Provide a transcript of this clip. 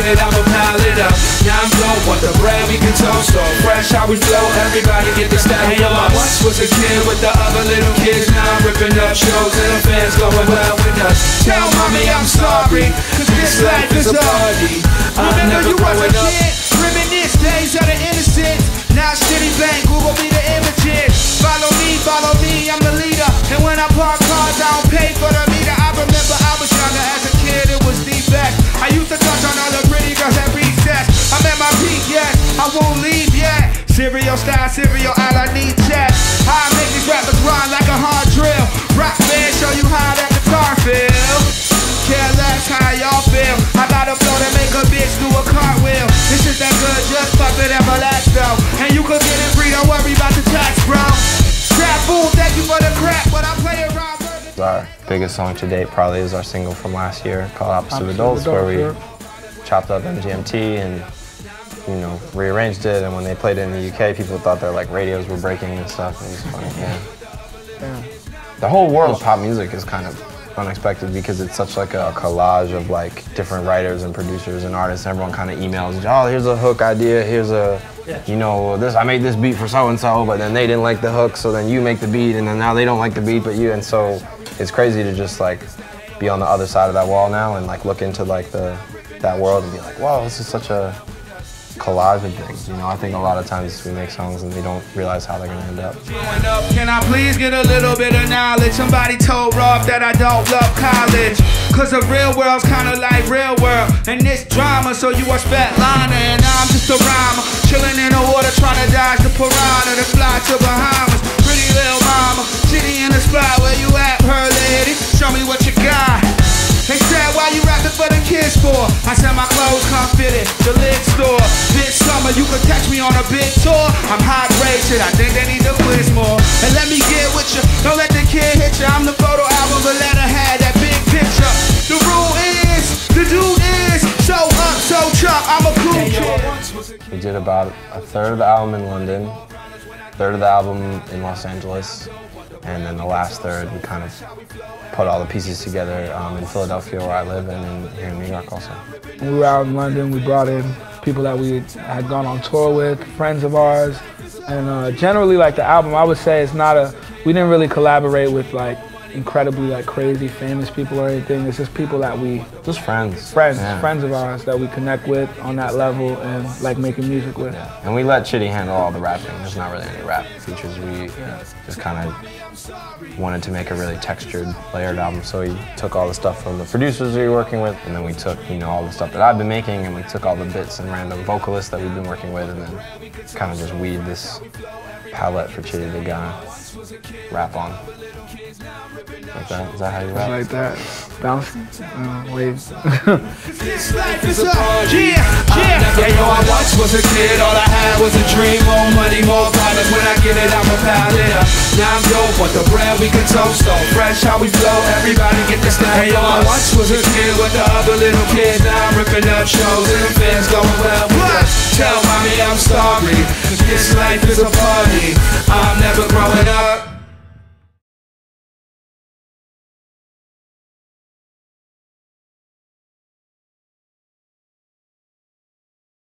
get it, I'ma pile it up. Now I'm blow what the bread we can toast on. Fresh how we flow, everybody get the stack of us. Once was a kid with the other little kids, now I'm ripping up shows and the fans going well with us. Tell mommy I'm sorry, cause this life is a party. I know you was a kid, reminisce days of the innocence. Now Chiddy Bang, who will be the images? Follow me, I'm the leader. And when I park cars, I don't pay for the meter. I remember I was younger as a kid, it was the best. I used to touch on all the pretty girls at recess. I'm at my peak, yes, I won't leave yet. Cereal style, cereal, all I need chat. I make these rappers run like a hard drill. Rock band, show you how that guitar feel. Care less how y'all feel. I got a flow that make a bitch do a cartwheel. This is that good, just fuck it at my last though. And you could get it free, don't worry about the tax, bro. Crap, fool, thank you for the crap, but I play it right. Our biggest song to date probably is our single from last year called Opposite Adults, where we chopped up MGMT and, you know, rearranged it, and when they played it in the UK, people thought their like radios were breaking and stuff. It was funny, yeah. The whole world of pop music is kind of unexpected because it's such like a collage of like different writers and producers and artists. Everyone kind of emails, oh, here's a hook idea, here's a, you know, this, I made this beat for so-and-so, but then they didn't like the hook, so then you make the beat, and then now they don't like the beat, but you, and so it's crazy to just like be on the other side of that wall now and like look into like that world and be like, wow, this is such a collage of things. You know, I think a lot of times we make songs and we don't realize how they're gonna end up. Can I please get a little bit of knowledge? Somebody told Rob that I don't love college, cause the real world's kinda like real world, and it's drama, so you expect liner, and I'm just a rhymer, chilling in the water trying to dodge the piranha, to fly to Bahamas. Pretty little mama, Chiddy in the spot, where you at, her lady? Show me what you got. They said, why you rapping for the kids for? I said, my clothes come fitted, the lid store. This summer, you could catch me on a big tour. I'm high grade shit, I think they need to quiz more. And let me get with you, don't let the kid hit you. I'm the photo album, but let her have that big picture. The rule is, the dude is, show up, so chop, I'm a cool kid. We did about a third of the album in London, a third of the album in Los Angeles, and then the last third, we kind of put all the pieces together in Philadelphia, where I live, and then here in New York also. We were out in London, we brought in people that we had gone on tour with, friends of ours, and generally, like, the album, I would say it's not a, we didn't really collaborate with, like, incredibly, like, crazy famous people or anything. It's just people that we... Just friends. Friends, yeah. Friends of ours that we connect with on that level and, like, making music with. Yeah. And we let Chiddy handle all the rapping. There's not really any rap features. We just kind of wanted to make a really textured, layered album, so we took all the stuff from the producers we were working with, and then we took, you know, all the stuff that I've been making, and we took all the bits and random vocalists that we've been working with, and then kind of just weave this palette for Chiddy to rap on. Like that? Is that how you rap? Like that. Bouncing. Waves. This life is a party. Yeah, yo, I once was a kid. All I had was a dream. More money, more problems. When I get it, I'ma pile it up. Now I'm dope. Want the bread we can toast on. Fresh how we flow. Everybody get this night. Hey, yo, I once was a kid with the other little kids. Now I'm ripping up shows and the fans going well. What? Tell mommy I'm sorry. This life is a party. I'm never growing up.